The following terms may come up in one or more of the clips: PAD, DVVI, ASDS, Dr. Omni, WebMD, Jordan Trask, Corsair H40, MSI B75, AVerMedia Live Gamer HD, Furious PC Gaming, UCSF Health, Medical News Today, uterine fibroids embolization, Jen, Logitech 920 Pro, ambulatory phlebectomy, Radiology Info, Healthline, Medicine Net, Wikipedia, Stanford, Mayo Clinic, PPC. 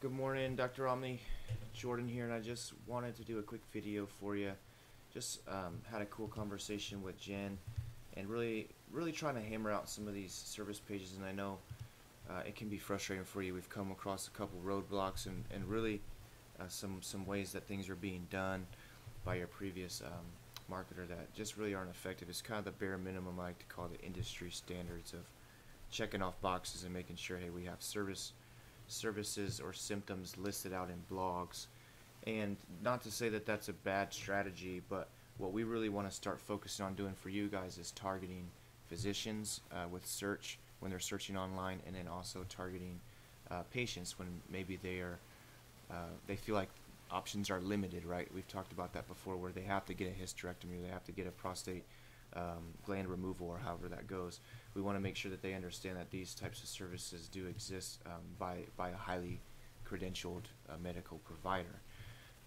Good morning, Dr. Omni. Jordan here, and I just wanted to do a quick video for you. Just had a cool conversation with Jen, and really trying to hammer out some of these service pages. And I know it can be frustrating for you. We've come across a couple roadblocks and really some ways that things are being done by your previous marketer that just really aren't effective. It's kind of the bare minimum, I like to call the industry standards of checking off boxes and making sure, hey, we have services or symptoms listed out in blogs. And not to say that that's a bad strategy, but what we really want to start focusing on doing for you guys is targeting physicians with search when they're searching online, and then also targeting patients when maybe they are they feel like options are limited, right? We've talked about that before, where they have to get a hysterectomy or they have to get a prostate gland removal, or however that goes. We want to make sure that they understand that these types of services do exist by a highly credentialed medical provider.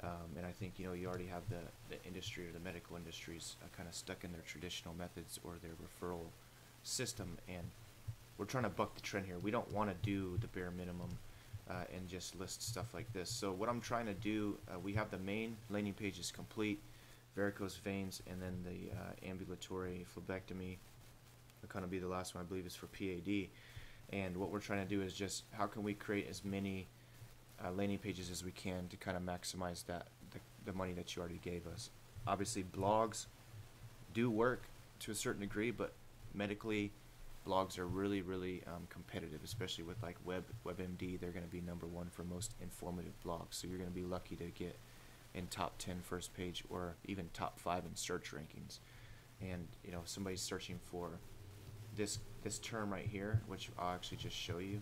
And I think, you know, you already have the industry, or the medical industries kind of stuck in their traditional methods or their referral system, and we're trying to buck the trend here. We don't want to do the bare minimum and just list stuff like this. So what I'm trying to do, we have the main landing page is complete, varicose veins, and then the ambulatory phlebectomy will kind of be the last one, I believe, is for PAD. And what we're trying to do is just how can we create as many landing pages as we can to kind of maximize that the money that you already gave us. Obviously, blogs do work to a certain degree, but medically, blogs are really competitive, especially with like WebMD. They're going to be #1 for most informative blogs, so you're going to be lucky to get in top 10 first page, or even top 5 in search rankings. And you know, if somebody's searching for this term right here, which I'll actually just show you.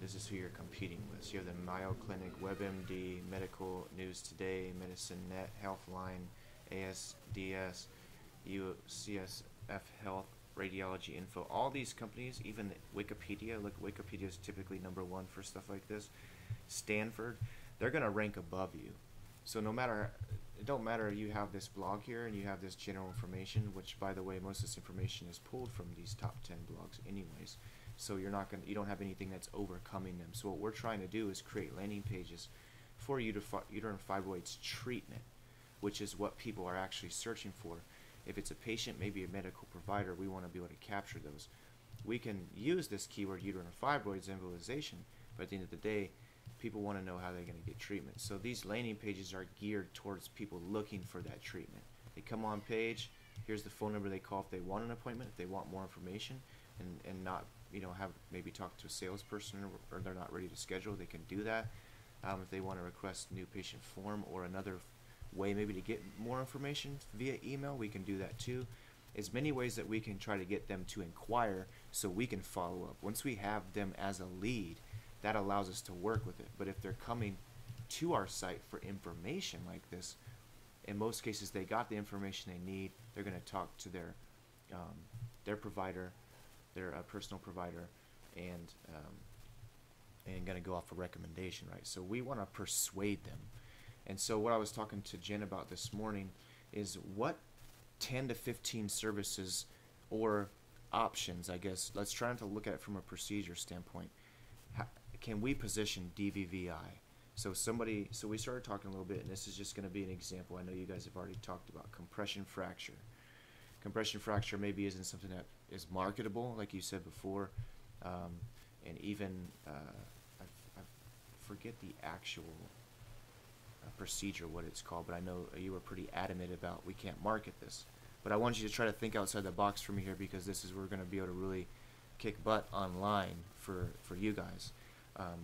This is who you're competing with. So you have the Mayo Clinic, WebMD, Medical News Today, Medicine Net, Healthline, ASDS, UCSF Health, Radiology Info. All these companies, even Wikipedia, look, Wikipedia is typically #1 for stuff like this. Stanford, they're going to rank above you. So no matter, it don't matter if you have this blog here and you have this general information, which, by the way, most of this information is pulled from these top 10 blogs anyways. So you're not going to, you don't have anything that's overcoming them. So what we're trying to do is create landing pages for uterine fibroids treatment, which is what people are actually searching for. If it's a patient, maybe a medical provider, we want to be able to capture those. We can use this keyword uterine fibroids embolization, but at the end of the day, people want to know how they're going to get treatment. So these landing pages are geared towards people looking for that treatment. They come on page, here's the phone number they call if they want an appointment, if they want more information, and not, you know, have maybe talk to a salesperson, or they're not ready to schedule, they can do that. If they want to request new patient form or another way maybe to get more information via email, we can do that too. As many ways that we can try to get them to inquire so we can follow up. Once we have them as a lead, that allows us to work with it. But if they're coming to our site for information like this, in most cases they got the information they need, they're going to talk to their provider, their personal provider, and going to go off a recommendation, right? So we want to persuade them. And so what I was talking to Jen about this morning is what 10 to 15 services or options, I guess, let's try not to look at it from a procedure standpoint. How can we position DVVI? So we started talking a little bit, and this is just going to be an example. I know you guys have already talked about compression fracture. Compression fracture maybe isn't something that is marketable, like you said before, and even I forget the actual procedure, what it's called, but I know you were pretty adamant about we can't market this. But I want you to try to think outside the box for me here, because this is where we're going to be able to really kick butt online for you guys.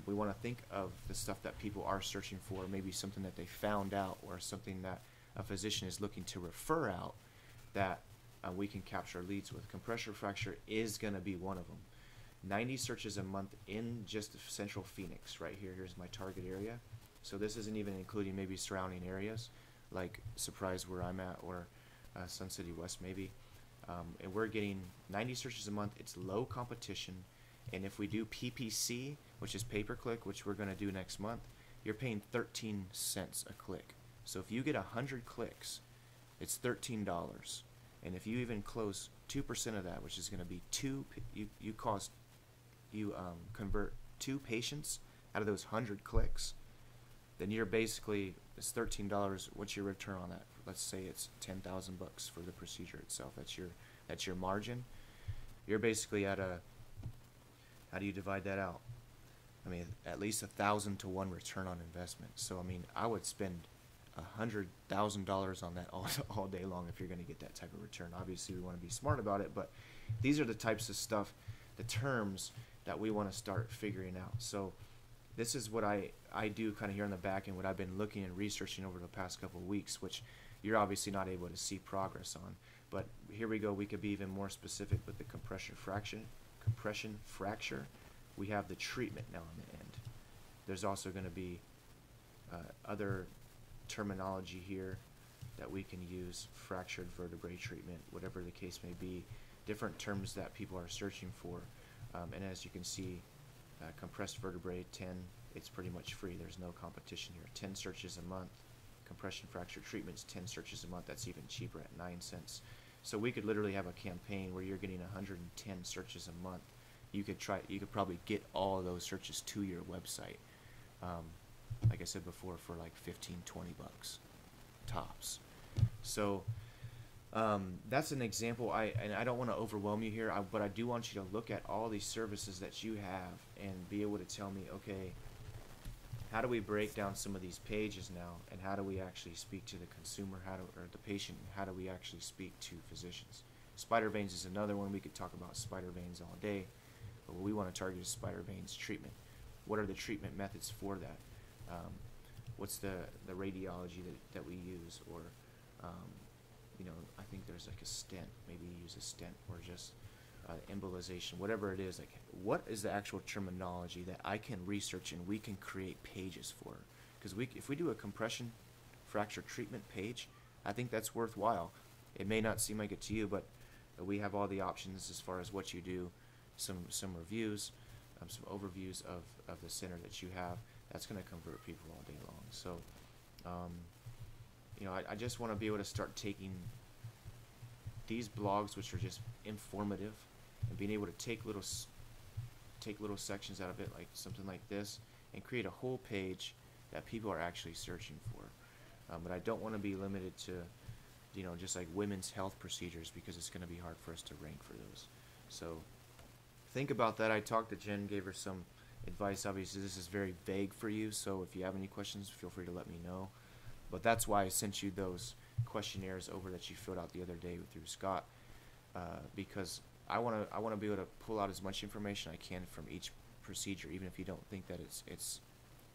We want to think of the stuff that people are searching for, maybe something that they found out, or something that a physician is looking to refer out, that we can capture leads with. Compression fracture is going to be one of them. 90 searches a month in just central Phoenix right here. Here's my target area. So this isn't even including maybe surrounding areas like Surprise, where I'm at, or Sun City West maybe. And we're getting 90 searches a month. It's low competition. And if we do PPC, which is pay-per-click, which we're going to do next month, you're paying 13 cents a click. So if you get 100 clicks, it's $13. And if you even close 2% of that, which is going to be you convert 2 patients out of those 100 clicks, then you're basically, it's $13. What's your return on that? Let's say it's $10,000 for the procedure itself. That's your margin. You're basically at a, how do you divide that out? I mean, at least 1,000 to 1 return on investment. So I mean, I would spend $100,000 on that all day long if you're going to get that type of return. Obviously, we want to be smart about it, but these are the types of stuff, the terms that we want to start figuring out. So this is what I do kind of here on the back end, what I've been looking and researching over the past couple of weeks, which you're obviously not able to see progress on. But here we go. We could be even more specific with the compression fracture. We have the treatment now on the end. There's also going to be other terminology here that we can use, fractured vertebrae treatment, whatever the case may be, different terms that people are searching for. And as you can see, compressed vertebrae, 10, it's pretty much free. There's no competition here. 10 searches a month. Compression fracture treatments, 10 searches a month. That's even cheaper at 9 cents. So we could literally have a campaign where you're getting 110 searches a month. You could probably get all of those searches to your website. Like I said before, for like $15, $20 tops. So that's an example. I don't want to overwhelm you here, but I do want you to look at all these services that you have and be able to tell me, okay, how do we break down some of these pages now, and how do we actually speak to the consumer, or the patient? How do we actually speak to physicians? Spider veins is another one. We could talk about spider veins all day, but what we want to target is spider veins treatment. What are the treatment methods for that? What's the radiology that we use, or you know, I think there's like a stent. Maybe you use a stent, or just embolization, whatever it is. Like, what is the actual terminology that I can research and we can create pages for? Because if we do a compression fracture treatment page, I think that's worthwhile. It may not seem like it to you, but we have all the options as far as what you do, some reviews, some overviews of the center that you have. That's going to convert people all day long. So, you know, I just want to be able to start taking these blogs, which are just informative, and being able to take little sections out of it, like something like this, and create a whole page that people are actually searching for. But I don't want to be limited to, you know, just like women's health procedures, because it's going to be hard for us to rank for those. So think about that. I talked to Jen, gave her some advice. Obviously, this is very vague for you, so if you have any questions, feel free to let me know. But that's why I sent you those questionnaires over that you filled out the other day through Scott, because I want to be able to pull out as much information I can from each procedure, even if you don't think that it's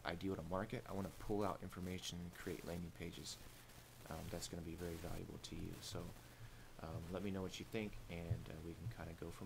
ideal to market. I want to pull out information and create landing pages that's going to be very valuable to you. So let me know what you think, and we can kind of go from